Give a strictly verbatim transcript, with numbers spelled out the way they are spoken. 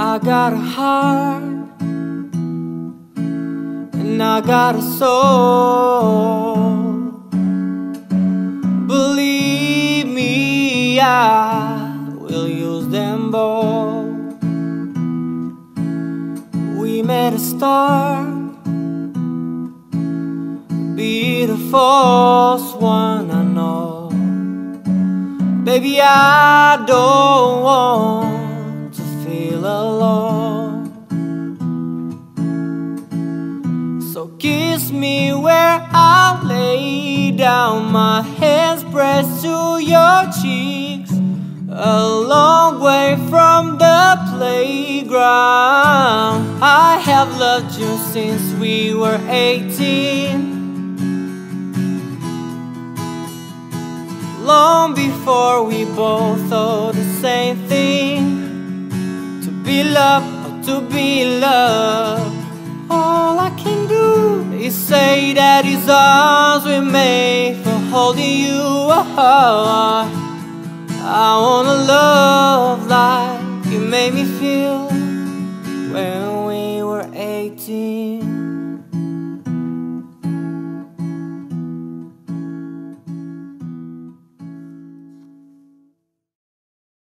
I got a heart and I got a soul. Believe me, I will use them both. We made a start, be the first one I know. Baby, I don't want to feel alone. So kiss me where I lay down, my hands pressed to your cheeks, a long way from the playground. I have loved you since we were eighteen, long before we both thought the same thing. To be loved or to be loved, all I can do is say that his arms were made for holding you. Oh, I wanna love like you made me feel when we were eighteen.